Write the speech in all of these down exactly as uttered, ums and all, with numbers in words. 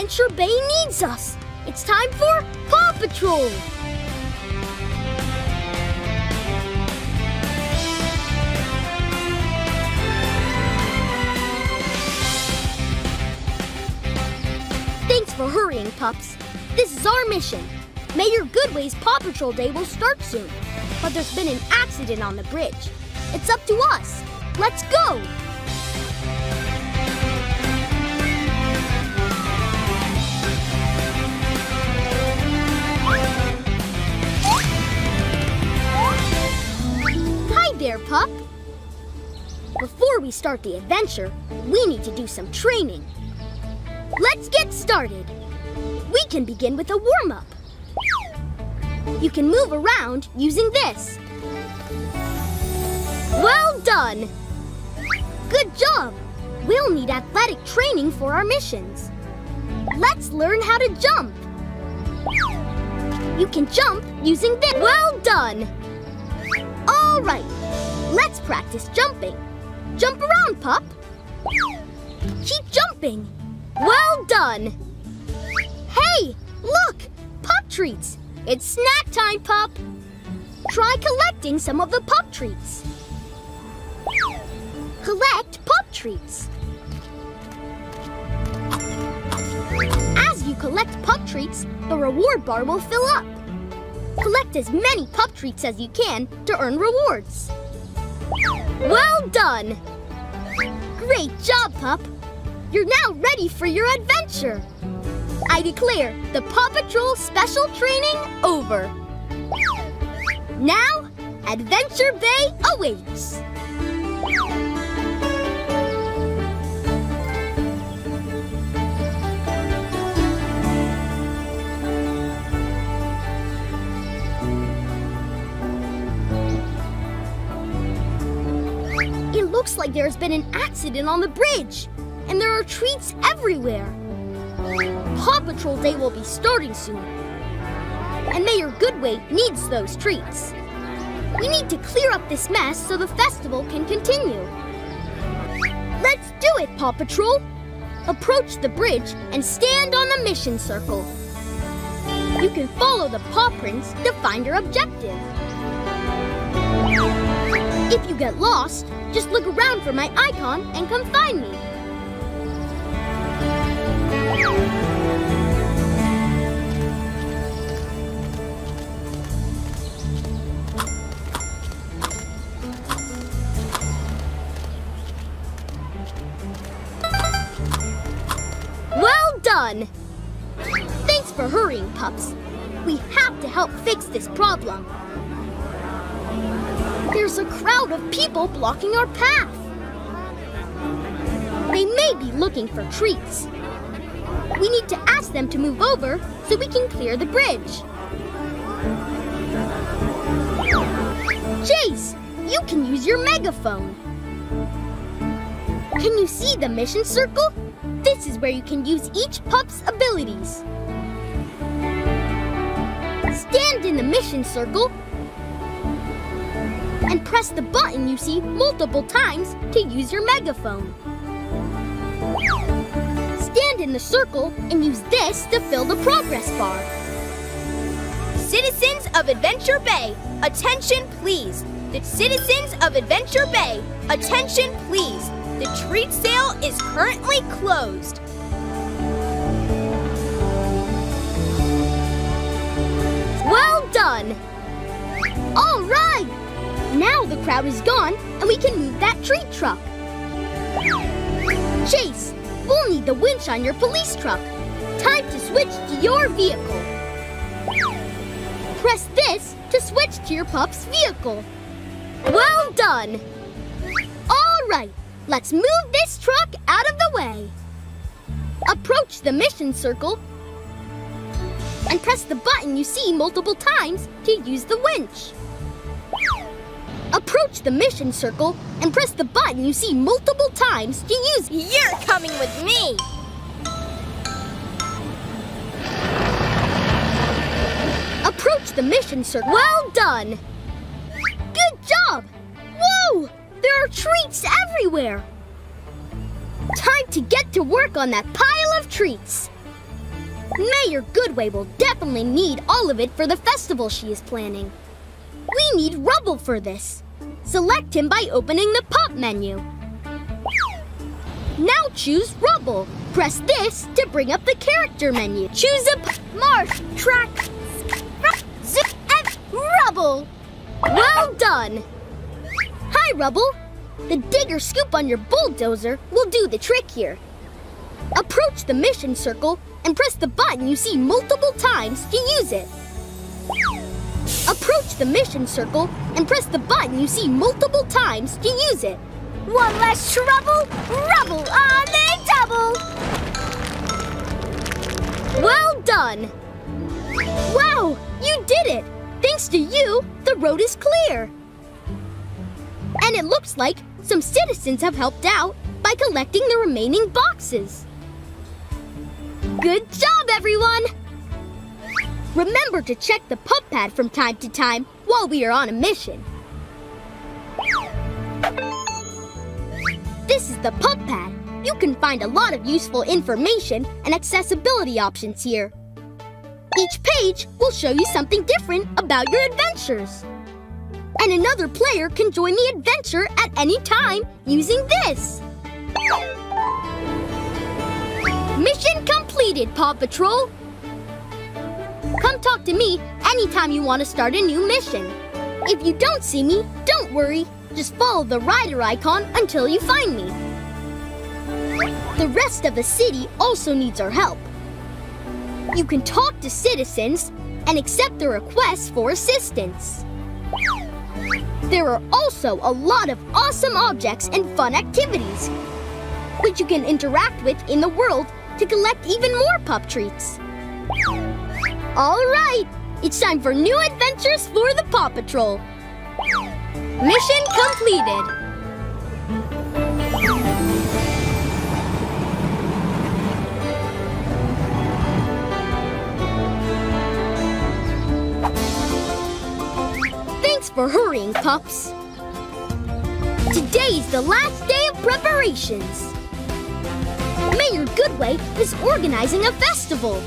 Adventure Bay needs us. It's time for Paw Patrol. Thanks for hurrying, pups. This is our mission. Mayor Goodway's Paw Patrol Day will start soon, but there's been an accident on the bridge. It's up to us. Let's go! Hi there, pup. Before we start the adventure, we need to do some training. Let's get started. We can begin with a warm-up. You can move around using this. Well done! Good job! We'll need athletic training for our missions. Let's learn how to jump. You can jump using this. Well done! All right, let's practice jumping. Jump around, pup. Keep jumping. Well done! Hey, look! Pup treats! It's snack time, pup! Try collecting some of the pup treats. Collect pup treats. As you collect pup treats, the reward bar will fill up. Collect as many pup treats as you can to earn rewards. Well done! Great job, pup! You're now ready for your adventure. I declare the Paw Patrol special training over. Now, Adventure Bay awaits. It looks like there's been an accident on the bridge, and there are treats everywhere. Paw Patrol Day will be starting soon, and Mayor Goodway needs those treats. We need to clear up this mess so the festival can continue. Let's do it, Paw Patrol! Approach the bridge and stand on the mission circle. You can follow the paw prints to find your objective. If you get lost, just look around for my icon and come find me. Well done! Thanks for hurrying, pups. We have to help fix this problem. There's a crowd of people blocking our path. They may be looking for treats. We need to ask them to move over so we can clear the bridge. Chase, you can use your megaphone. Can you see the mission circle? This is where you can use each pup's abilities. Stand in the mission circle and press the button you see multiple times to use your megaphone. Stand in the circle and use this to fill the progress bar. Citizens of Adventure Bay, attention please. The citizens of Adventure Bay, attention please. The treat sale is currently closed. Well done! All right! Now the crowd is gone and we can move that treat truck. Chase, we'll need the winch on your police truck. Time to switch to your vehicle. Press this to switch to your pup's vehicle. Well done! All right! Let's move this truck out of the way. Approach the mission circle and press the button you see multiple times to use the winch. Approach the mission circle and press the button you see multiple times to use. You're coming with me! Approach the mission circle. Well done! Good job! Whoa! There are treats everywhere! Time to get to work on that pile of treats! Mayor Goodway will definitely need all of it for the festival she is planning. We need Rubble for this. Select him by opening the pop menu. Now choose Rubble. Press this to bring up the character menu. Choose a marsh, track, zip, and Rubble. Well done. Hi, Rubble. The digger scoop on your bulldozer will do the trick here. Approach the mission circle and press the button you see multiple times to use it. Approach the mission circle and press the button you see multiple times to use it. One less trouble, Rubble on the double! Well done! Wow, you did it! Thanks to you, the road is clear. And it looks like some citizens have helped out by collecting the remaining boxes. Good job, everyone! Remember to check the pup pad from time to time while we are on a mission. This is the pup pad. You can find a lot of useful information and accessibility options here. Each page will show you something different about your adventures. And another player can join the adventure at any time using this. Mission completed, Paw Patrol! Come talk to me anytime you want to start a new mission. If you don't see me, don't worry. Just follow the rider icon until you find me. The rest of the city also needs our help. You can talk to citizens and accept their requests for assistance. There are also a lot of awesome objects and fun activities, which you can interact with in the world to collect even more pup treats. All right, it's time for new adventures for the Paw Patrol. Mission completed. Thanks for hurrying, pups. Today's the last day of preparations. Mayor Goodway is organizing a festival.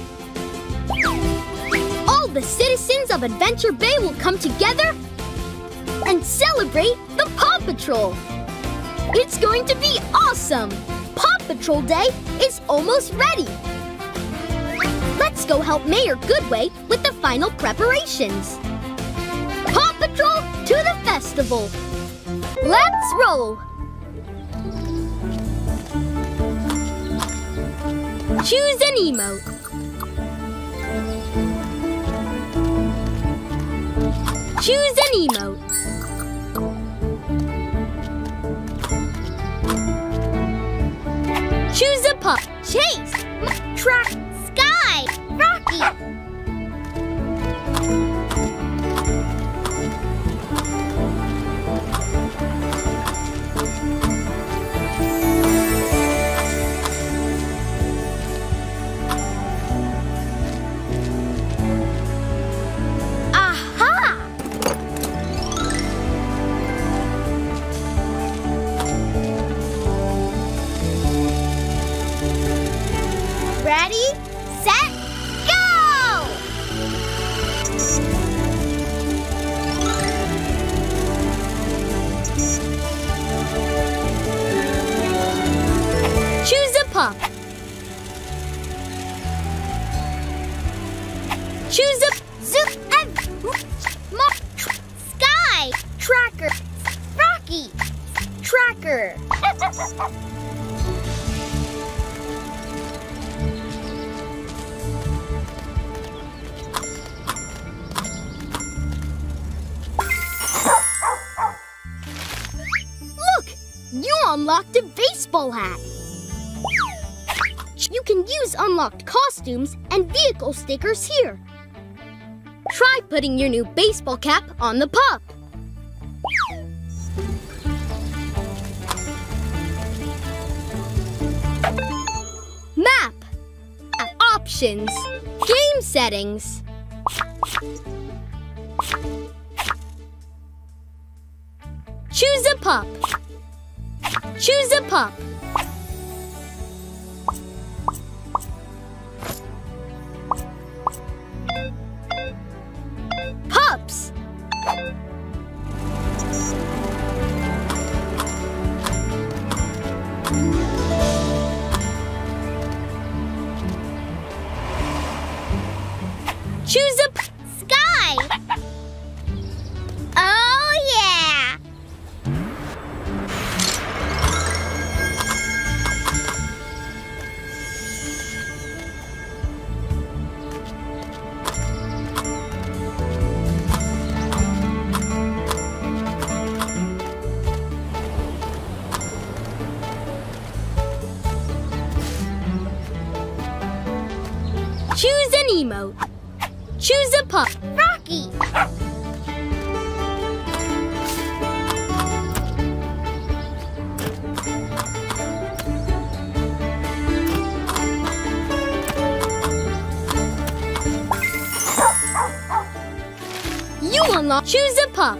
All the citizens of Adventure Bay will come together and celebrate the Paw Patrol. It's going to be awesome. Paw Patrol Day is almost ready. Let's go help Mayor Goodway with the final preparations. Paw Patrol to the festival. Let's roll. Choose an emote. Choose an emote. Choose a pup. Chase. Track. Sky. Rocky. Aha! Ready, set, go! Choose a pup. Choose a zoo and mark sky tracker Rocky tracker. Unlocked a baseball hat. You can use unlocked costumes and vehicle stickers here. Try putting your new baseball cap on the pup. Map. Options. Game settings. Choose a pup. Choose a pup. choose a p sky. Oh, yeah. Choose an emote. Choose a pup. Rocky. You unlock. Choose a pup.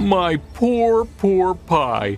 My poor, poor pie.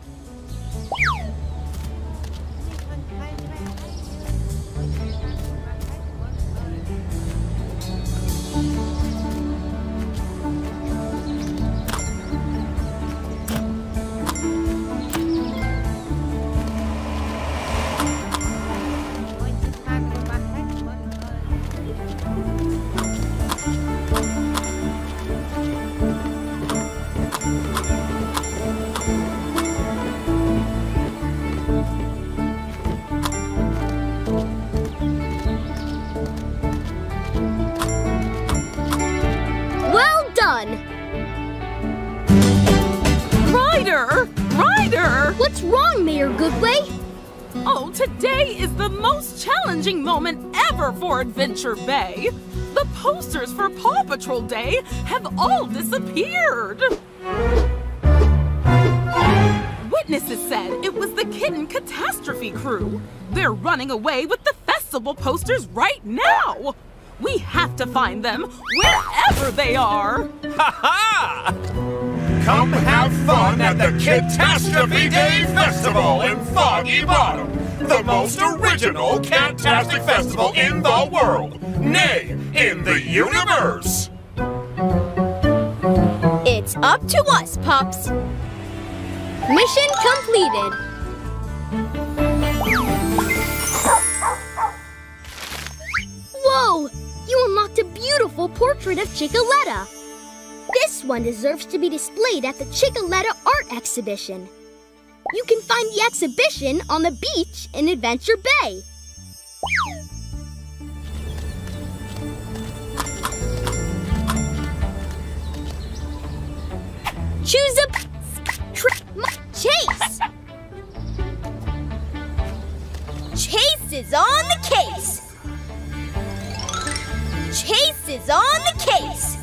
For Adventure Bay, the posters for Paw Patrol Day have all disappeared. Witnesses said it was the Kitten Catastrophe Crew. They're running away with the festival posters right now. We have to find them wherever they are. Ha ha! Come have fun at the Catastrophe Day Festival in Foggy Bottom. The most original Cattastic Festival in the world, nay, in the universe. It's up to us, Pops. Mission completed. Whoa! You unlocked a beautiful portrait of Chickaletta. This one deserves to be displayed at the Chickaletta Art Exhibition. You can find the exhibition on the beach in Adventure Bay. Choose a chase. Chase is on the case. Chase is on the case.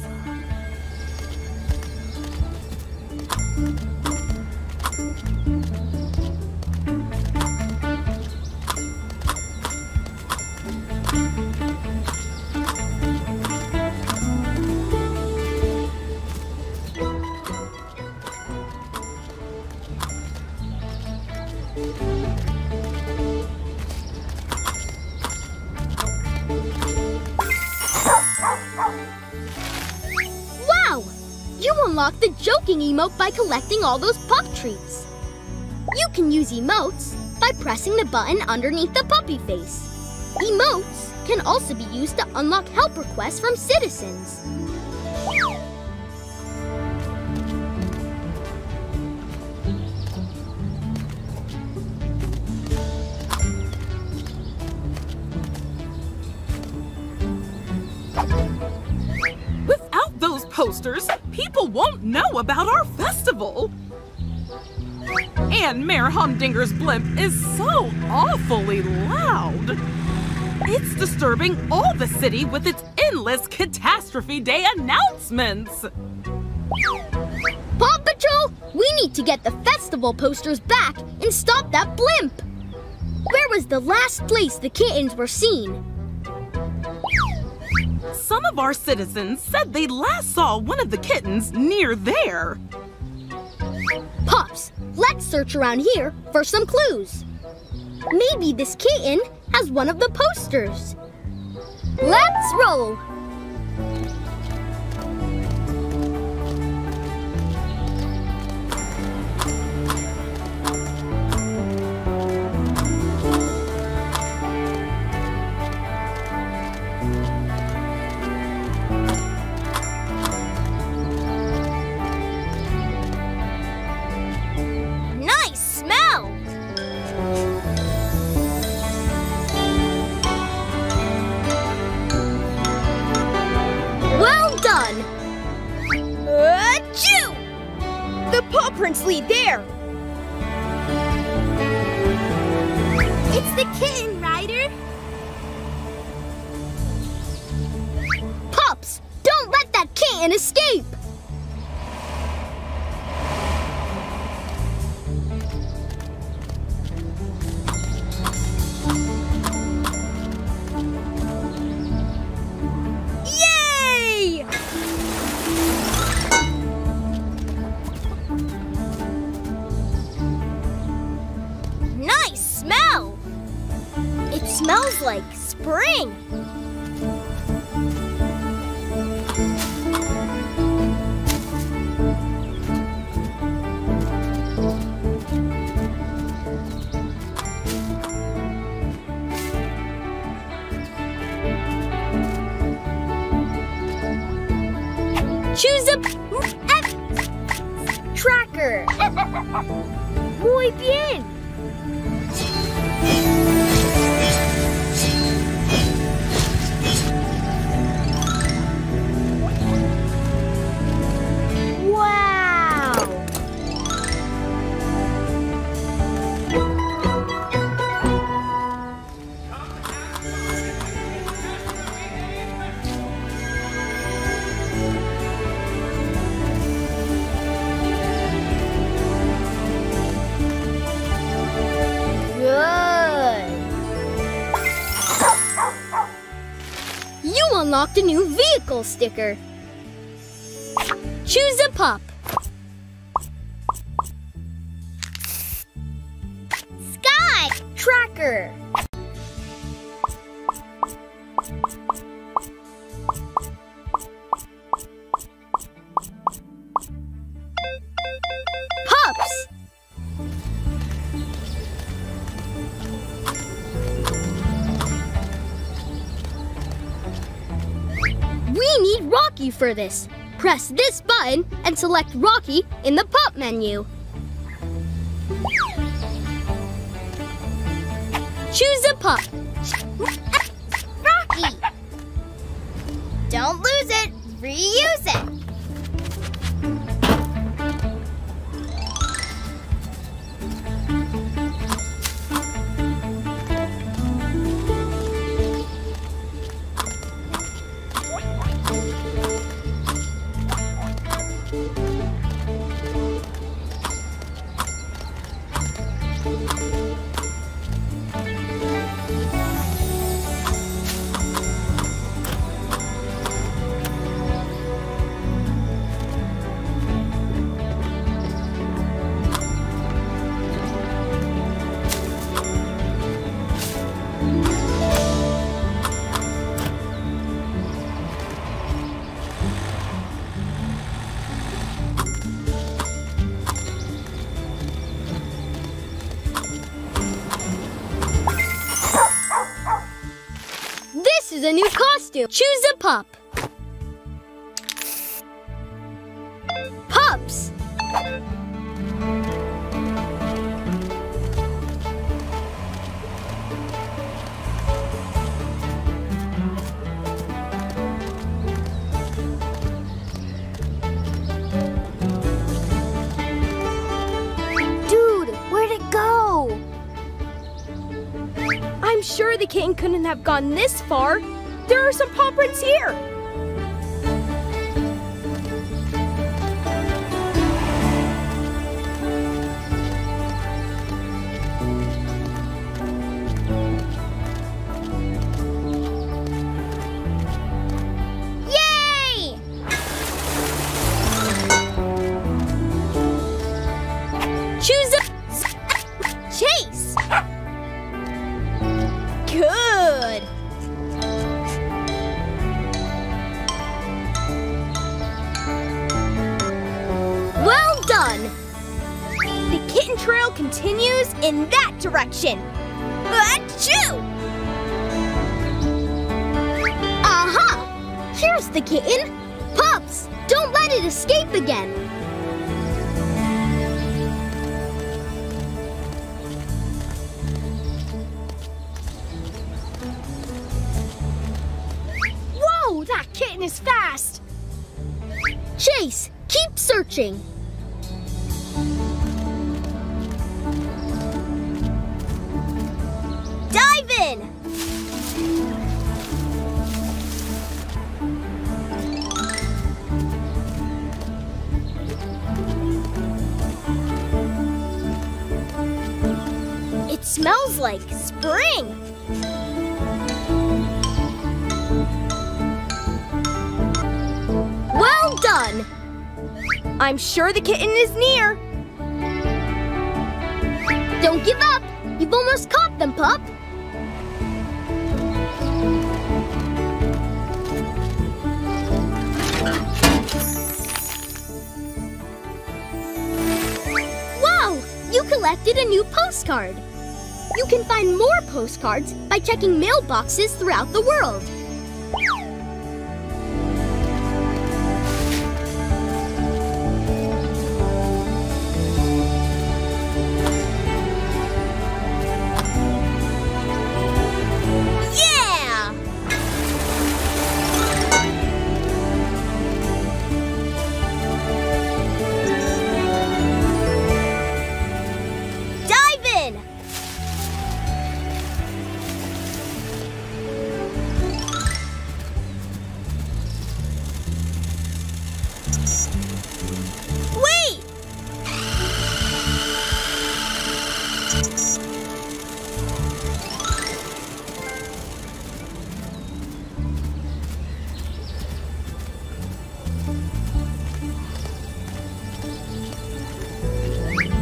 Unlock the joking emote by collecting all those pup treats. You can use emotes by pressing the button underneath the puppy face. Emotes can also be used to unlock help requests from citizens. Without those posters, people won't know about our festival. And Mayor Humdinger's blimp is so awfully loud. It's disturbing all the city with its endless Catastrophe Day announcements! Paw Patrol, we need to get the festival posters back and stop that blimp! Where was the last place the kittens were seen? Some of our citizens said they last saw one of the kittens near there. Pops, let's search around here for some clues. Maybe this kitten has one of the posters. Let's roll! There! It's the kitten, Ryder! Pups! Don't let that kitten escape! Smells like spring. Choose a tracker. Muy bien. Unlocked a new vehicle sticker. Choose a pup. Sky Tracker. Pups. We need Rocky for this. Press this button and select Rocky in the pup menu. Choose a pup. Rocky! Don't lose it, reuse it. A new costume. Choose a pup. Pups. Dude, where'd it go? I'm sure sure the kitten couldn't have gone this far. There are some paw prints here. Continues in that direction. Achoo! Aha! Here's the kitten. Pups, don't let it escape again. Whoa, that kitten is fast. Chase, keep searching. Smells like spring. Well done. I'm sure the kitten is near. Don't give up. You've almost caught them, pup. Wow, you collected a new postcard. You can find more postcards by checking mailboxes throughout the world.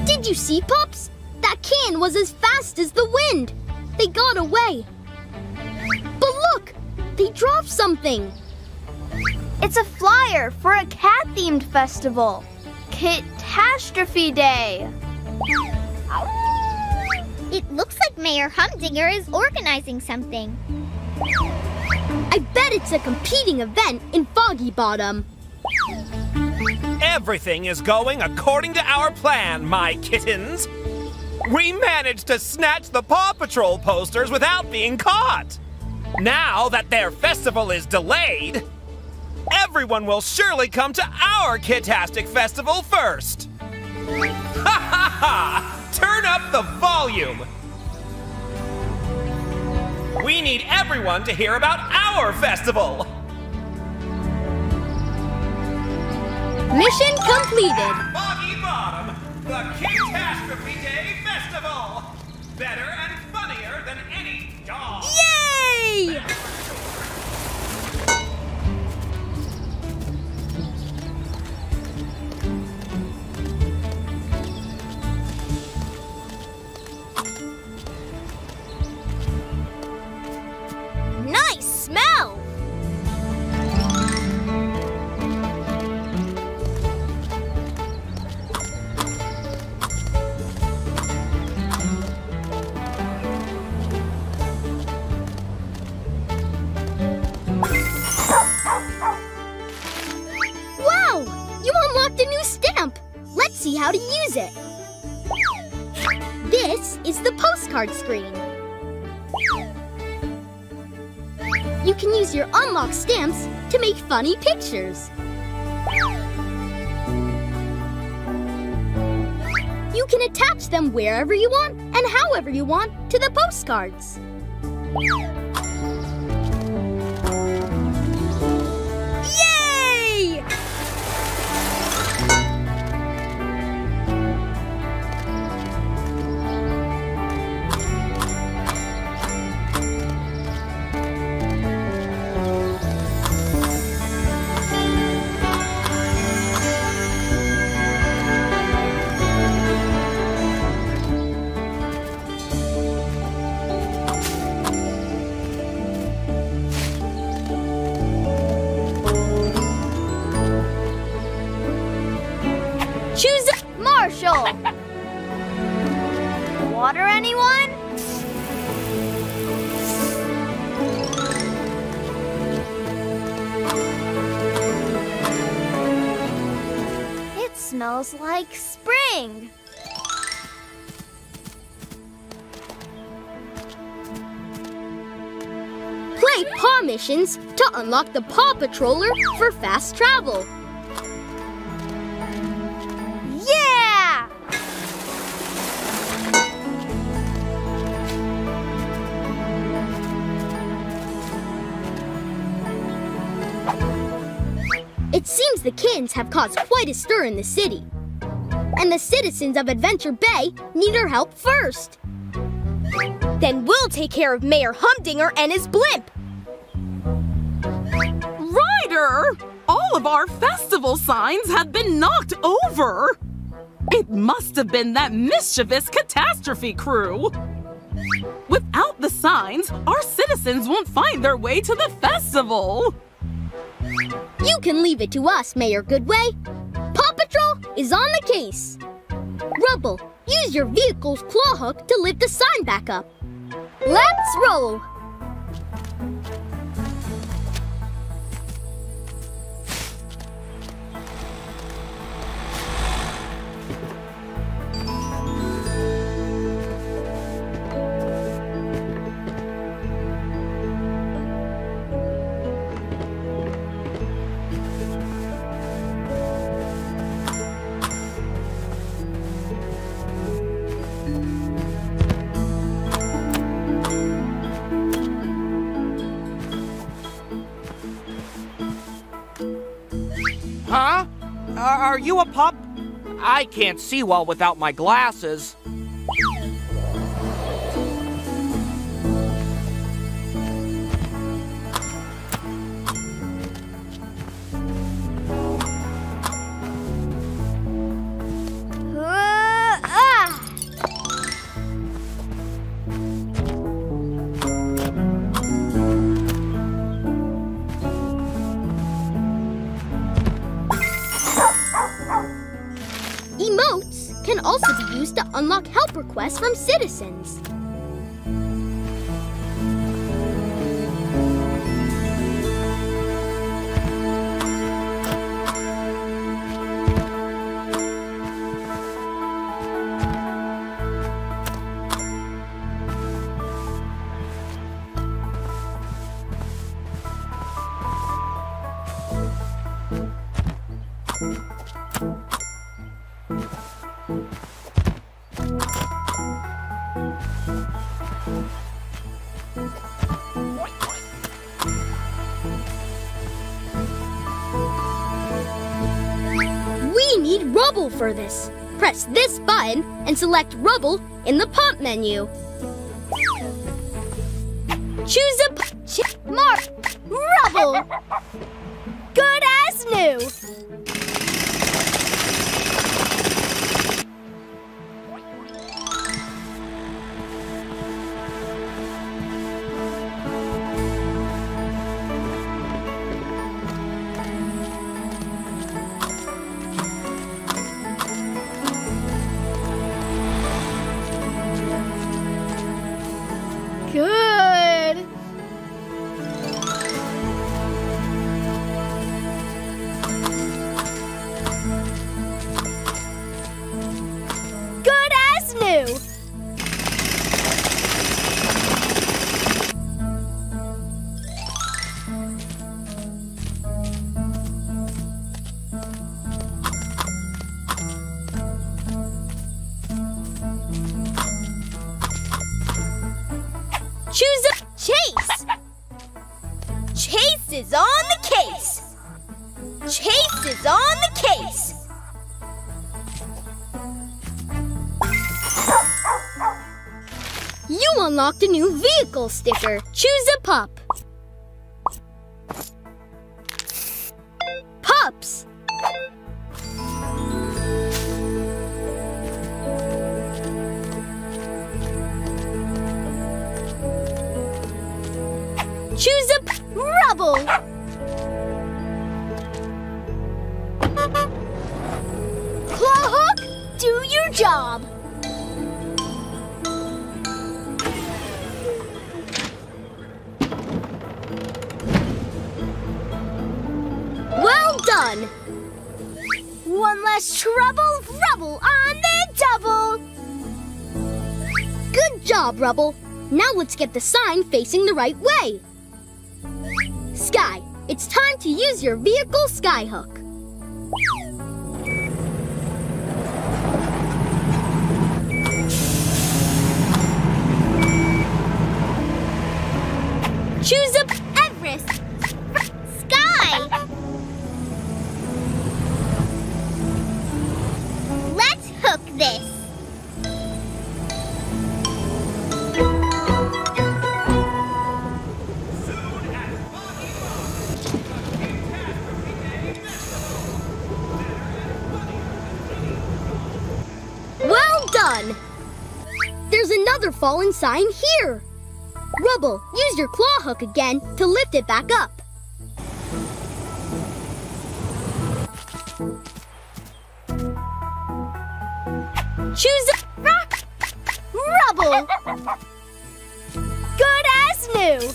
Did you see, pups? That can was as fast as the wind. They got away. But look, they dropped something. It's a flyer for a cat-themed festival. Catastrophe Day. It looks like Mayor Humdinger is organizing something. I bet it's a competing event in Foggy Bottom. Everything is going according to our plan, my kittens. We managed to snatch the Paw Patrol posters without being caught. Now that their festival is delayed, everyone will surely come to our Kitastic Festival first. Ha ha ha! Turn up the volume. We need everyone to hear about our festival. Mission completed! Foggy Bottom, the Catastrophe Day Festival! Better and funnier than any dog! Yay! See how to use it. This is the postcard screen. You can use your unlocked stamps to make funny pictures. You can attach them wherever you want and however you want to the postcards. Yay! Water, anyone? It smells like spring. Play Paw missions to unlock the Paw Patroller for fast travel. It seems the kittens have caused quite a stir in the city. And the citizens of Adventure Bay need our help first. Then we'll take care of Mayor Humdinger and his blimp. Ryder! All of our festival signs have been knocked over. It must have been that mischievous Catastrophe Crew. Without the signs, our citizens won't find their way to the festival. You can leave it to us, Mayor Goodway. Paw Patrol is on the case. Rubble, use your vehicle's claw hook to lift the sign back up. Let's roll. Huh? Are you a pup? I can't see well without my glasses. Can also be used to unlock help requests from citizens. Rubble for this. Press this button and select Rubble in the pump menu. Choose a check mark. Rubble. Good as new. Good. Chase is on the case! Chase is on the case! You unlocked a new vehicle sticker. Choose a pup. Pups. Choose a p- rubble. Clawhook, do your job. Well done! One less trouble, Rubble on the double! Good job, Rubble. Now let's get the sign facing the right way. Sky, it's time to use your vehicle skyhook. Choose up Everest. Sky! Let's hook this. Well done! There's another fallen sign here. Rubble, use your claw hook again to lift it back up. Choose a rock, Rubble. Good as new.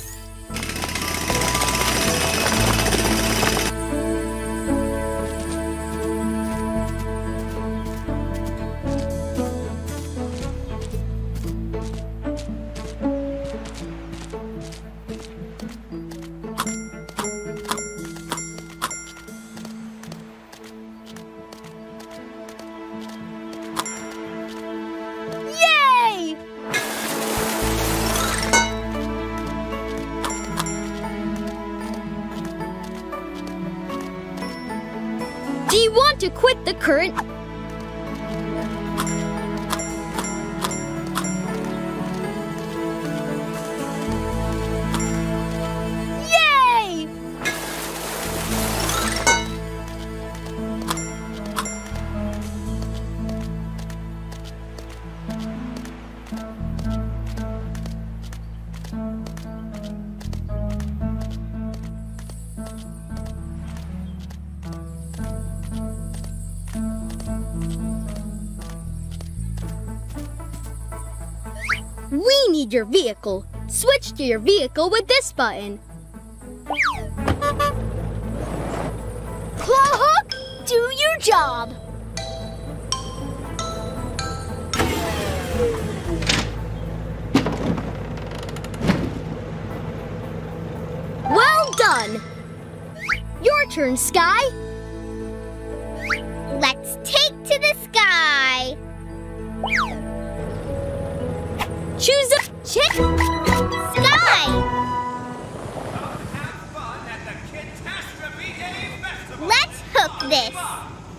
To quit the current. Yay! We need your vehicle. Switch to your vehicle with this button. Clawhook, do your job. Well done. Your turn, Sky. Let's take to the sky. Choose a chick sky. Come have fun at the Catastrophe Day Festival. Let's hook this.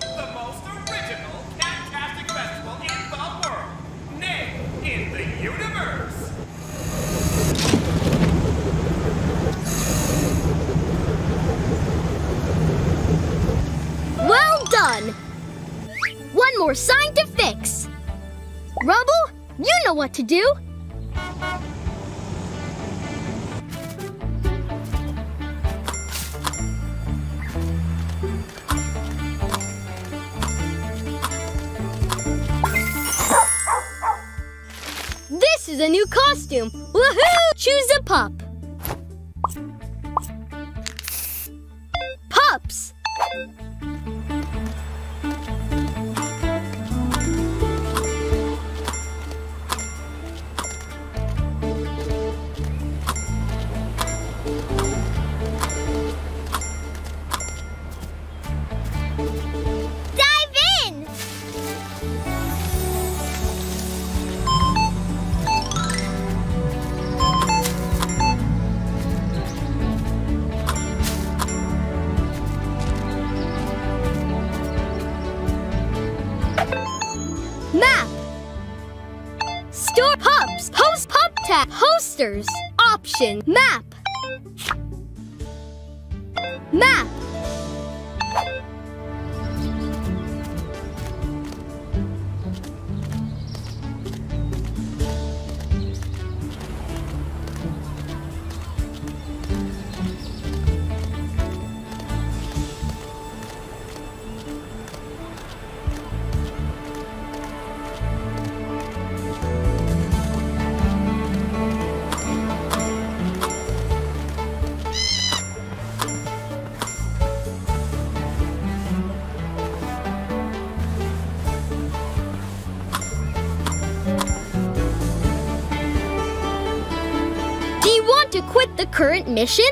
The most original fantastic festival in the world. Nay, in the universe. Well done. One more sign to fix. Rubble, you know what to do. This is a new costume. Woohoo! Choose a pup. Pups. Monsters. Option Map. Map. Current mission?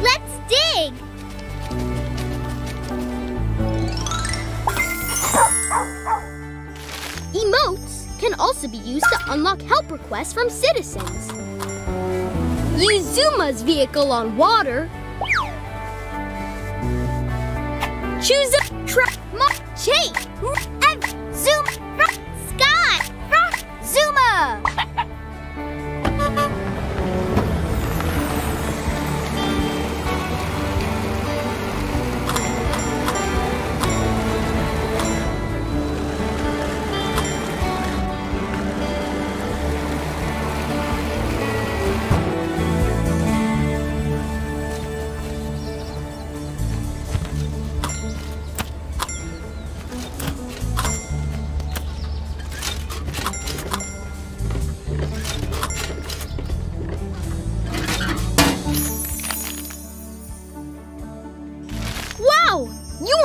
Let's dig! Emotes can also be used to unlock help requests from citizens. Use Zuma's vehicle on water. Choose a truck, chase, and zoom, sky, Zuma.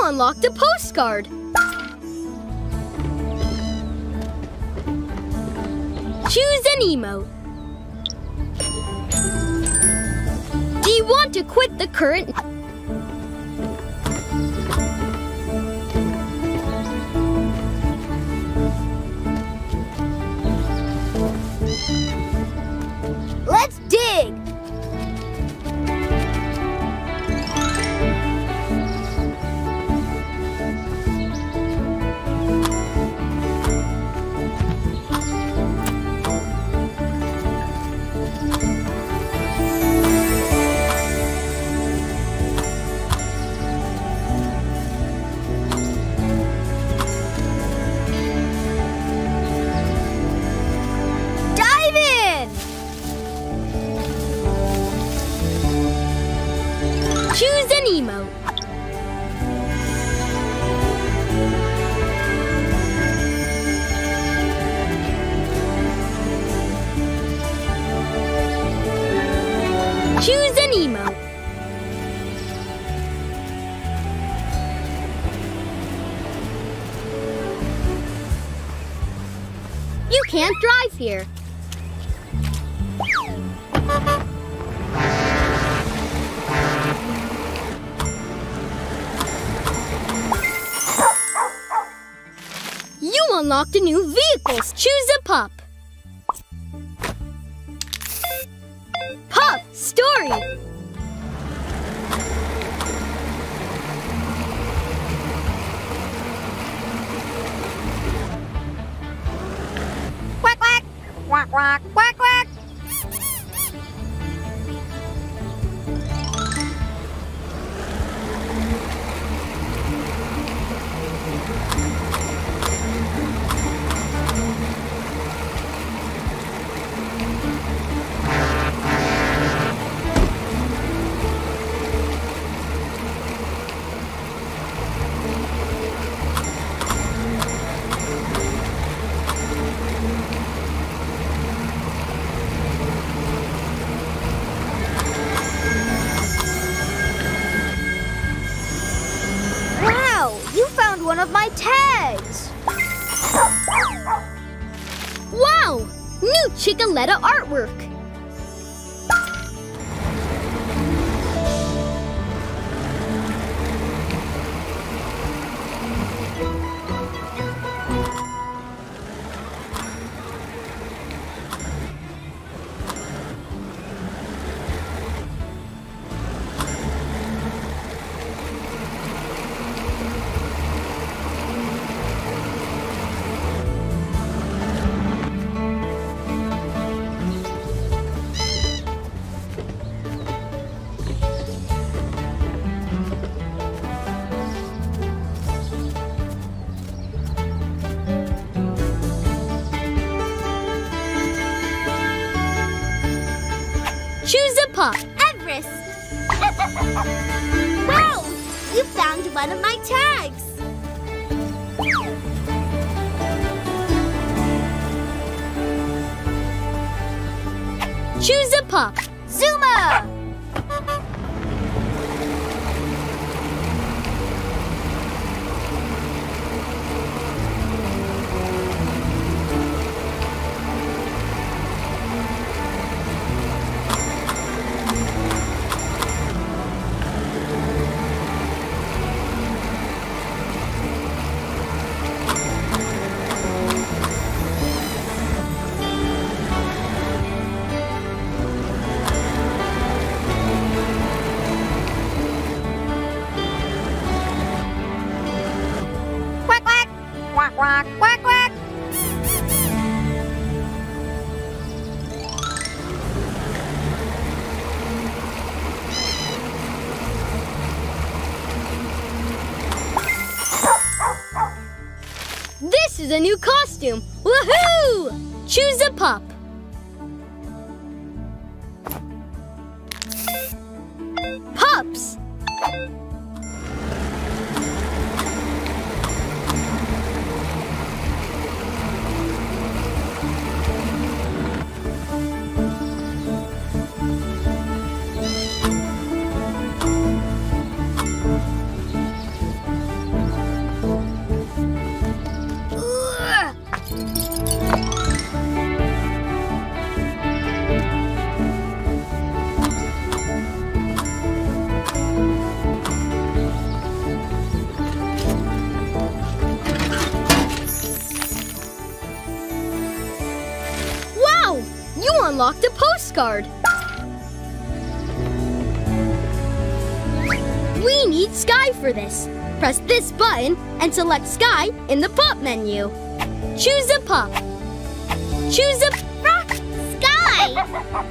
Unlocked a postcard. Choose an emote. Do you want to quit the current? Let's dig. Can't drive here. You unlocked a new vehicle. Choose a pup. Pup story. Quack, quack, quack, quack. Chickaletta artwork. Mama, Everest! Wow! You found one of my tags! Choose a pup! Zuma! This is a new costume! Woohoo! Choose a pup! Pups! Unlocked a postcard. We need Sky for this. Press this button and select Sky in the pop menu. Choose a pop. Choose a rock. Sky.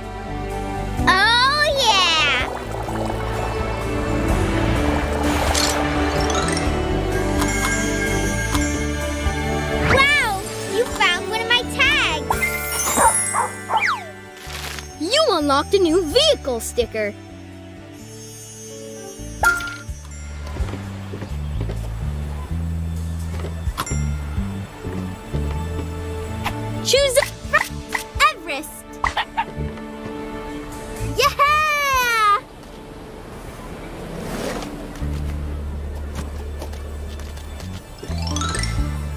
Oh yeah. Wow, you found one of my tags. You unlocked a new vehicle sticker. Choose Everest. Yeah!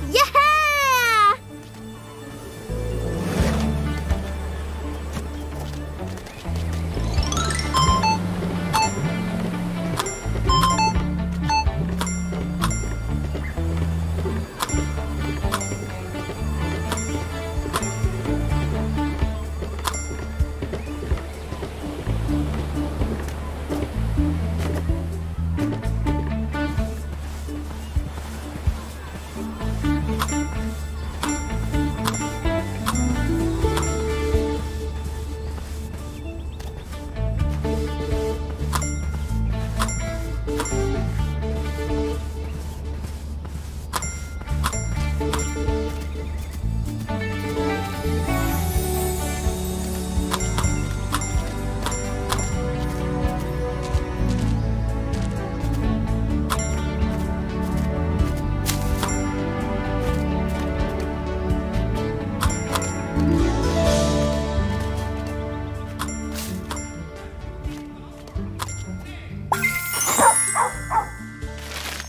Yeah!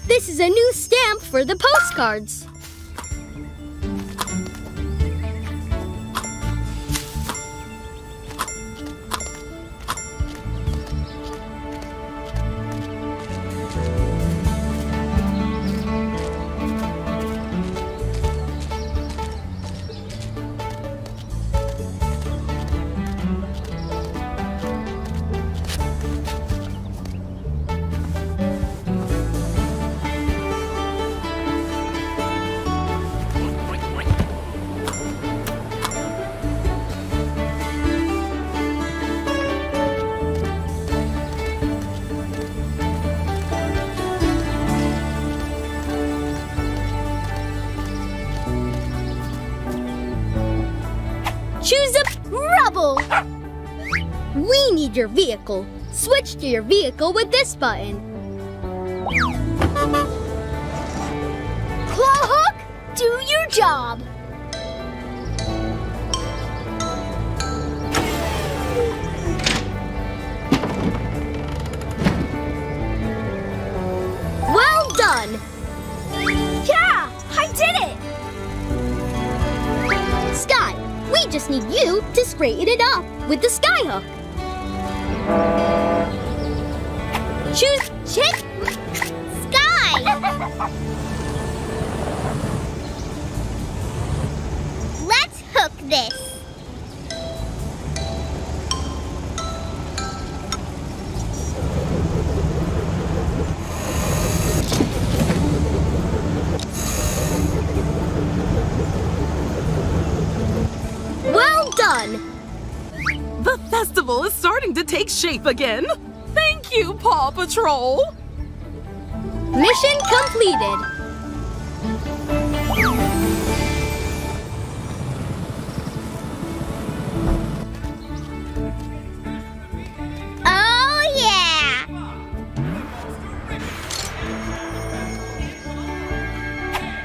This is a new stamp for the postcards. need your vehicle. Switch to your vehicle with this button. Clawhook, do your job. Well done. Yeah, I did it. Sky, we just need you to straighten it up with the skyhook. Choose Chick Sky. Let's hook this. The festival is starting to take shape again. Thank you, Paw Patrol. Mission completed. Oh, yeah.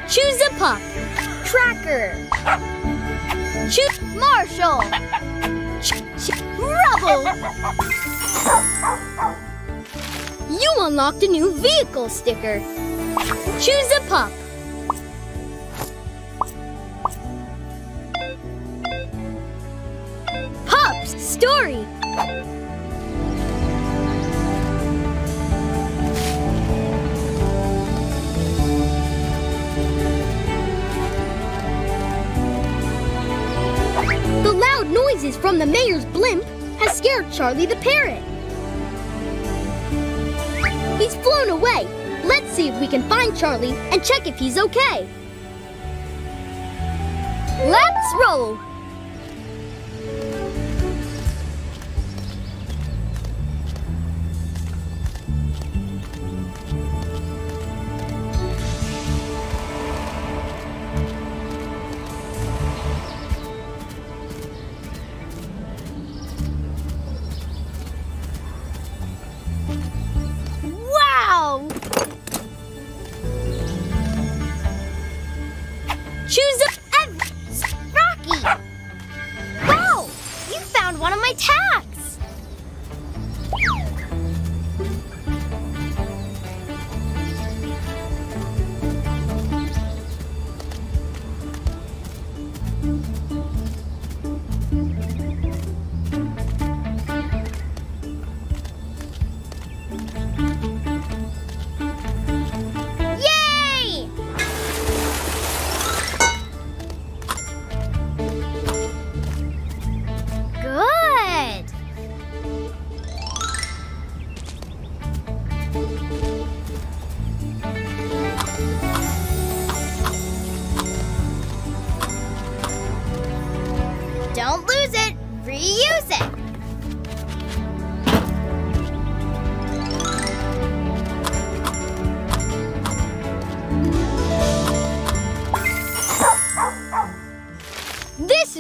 Choose a pup. Tracker. Choose Marshall. Rubble! You unlocked a new vehicle sticker. Choose a pup. Pup's story. The loud noises from the mayor's blimp has scared Charlie the parrot. He's flown away. Let's see if we can find Charlie and check if he's okay. Let's roll.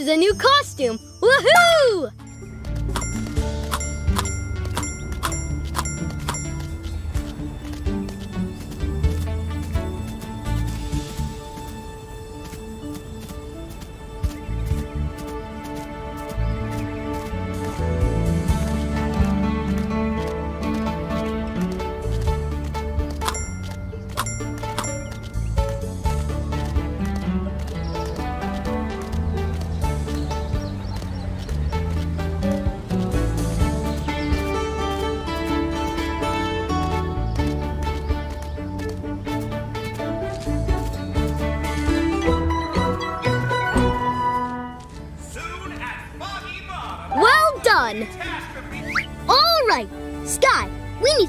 A new costume. Woohoo!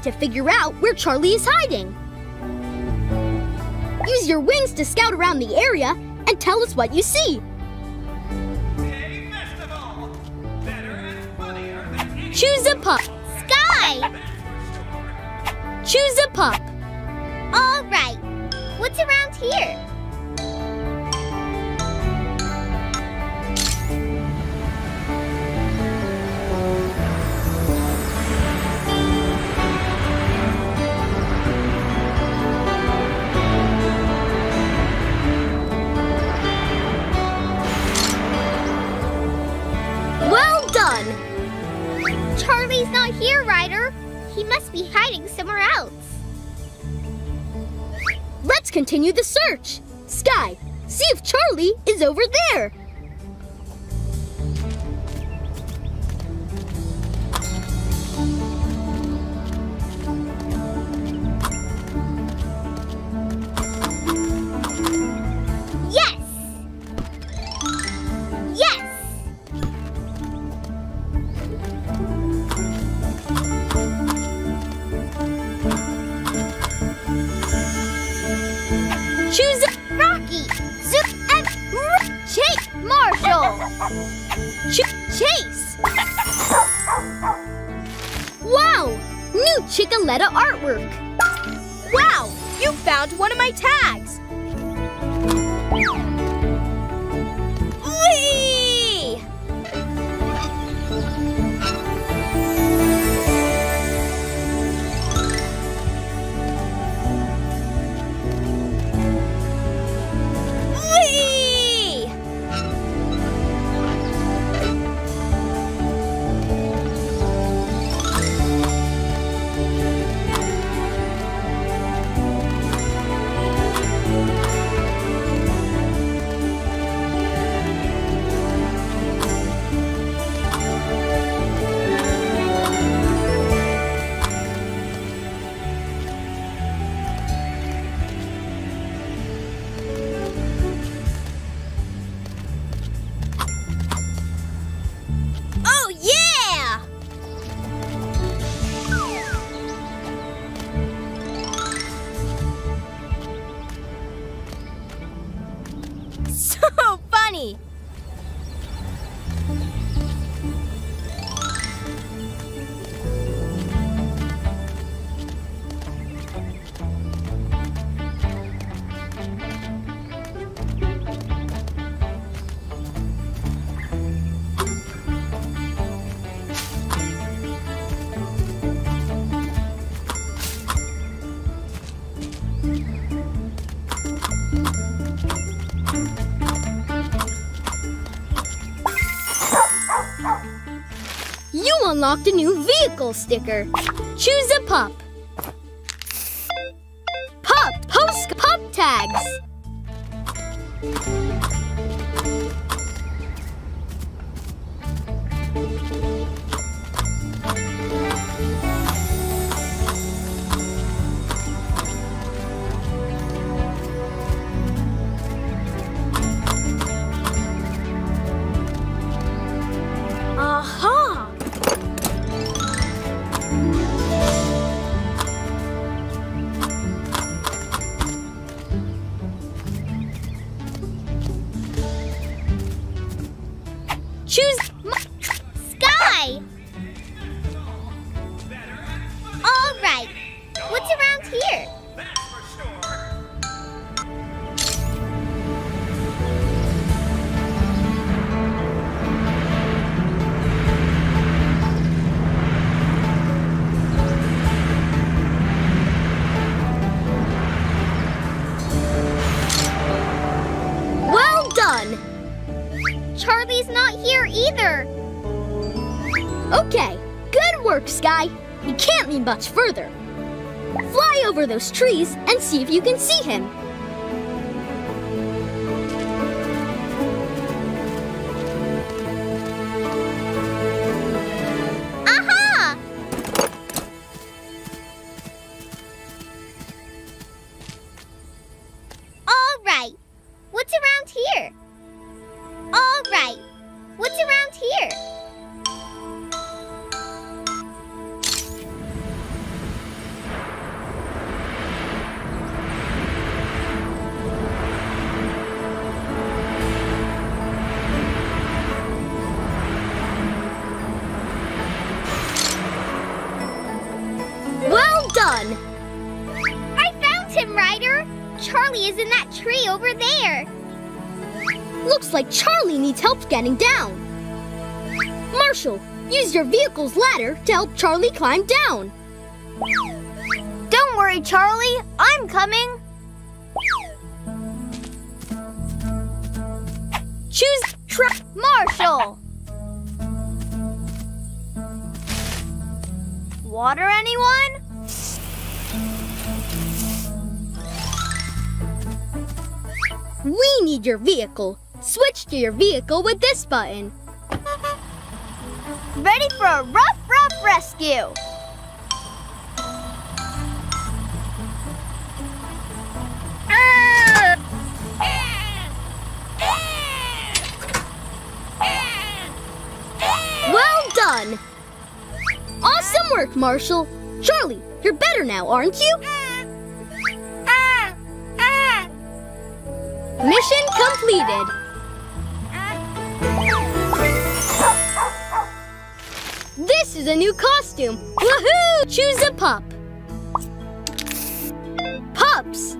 To figure out where Charlie is hiding. Use your wings to scout around the area and tell us what you see. Hey, festival! Better and funnier than choose a pup. Sky! Choose a pup. All right. What's around here? He must be hiding somewhere else. Let's continue the search. Skye, see if Charlie is over there. Chase! Wow! New Chickaletta artwork! Wow! You found one of my tags! Whee! Unlocked a new vehicle sticker. Choose a pup. Pup post pup tags. Much further. Fly over those trees and see if you can see him. Aha! All right. What's around here? All right. What's around here? I found him, Ryder! Charlie is in that tree over there! Looks like Charlie needs help getting down! Marshall, use your vehicle's ladder to help Charlie climb down! Don't worry, Charlie! I'm coming! Choose truck, Marshall! water anyone? We need your vehicle. Switch to your vehicle with this button. Ready for a rough, rough rescue. Well done. Awesome work, Marshall. Charlie, you're better now, aren't you? Mission completed. This is a new costume. Woohoo! Choose a pup. Pups.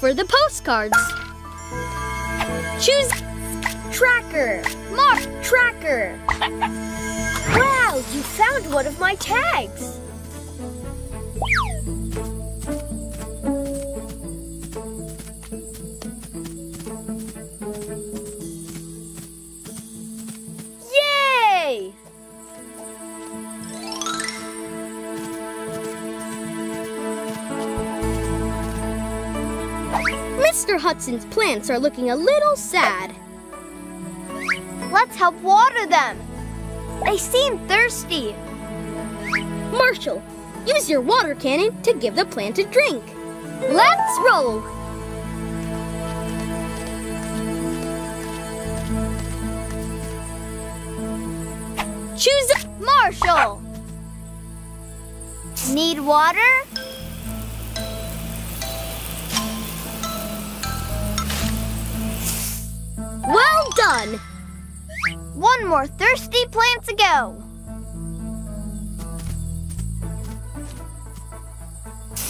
For the postcards. Choose tracker. Mark tracker. Wow, you found one of my tags. Hudson's plants are looking a little sad. Let's help water them. They seem thirsty. Marshall, use your water cannon to give the plant a drink. Let's roll. Choose a Marshall. Need water? Well done! One more thirsty plant to go.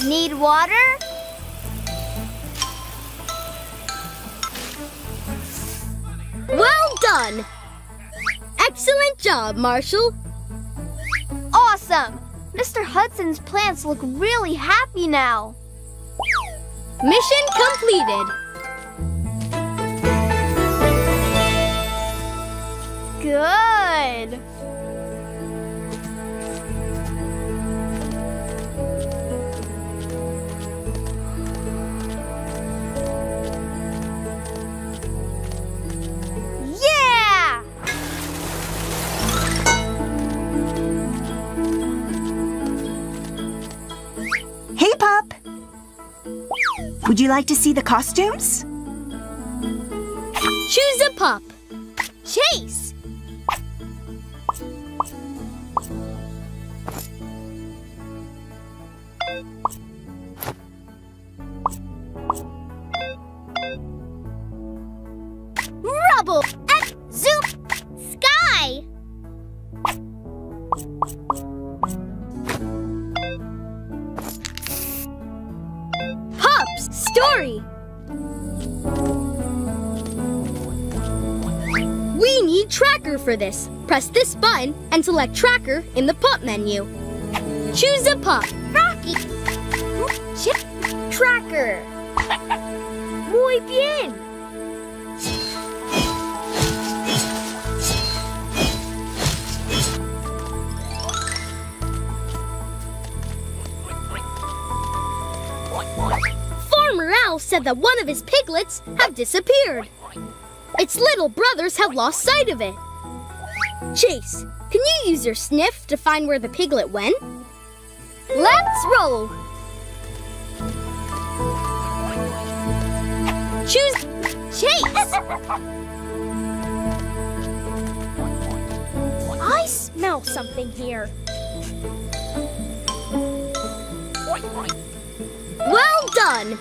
Need water? Well done! Excellent job, Marshall. Awesome! Mister Hudson's plants look really happy now. Mission completed. Good! Yeah! Hey, pup! Would you like to see the costumes? Choose a pup. Chase! For this, press this button and select Tracker in the pup menu. Choose a pup. Rocky. Chip. Tracker. Muy bien. Farmer Owl said that one of his piglets have disappeared. Its little brothers have lost sight of it. Chase, can you use your sniff to find where the piglet went? Let's roll. Choose Chase. I smell something here. Well done!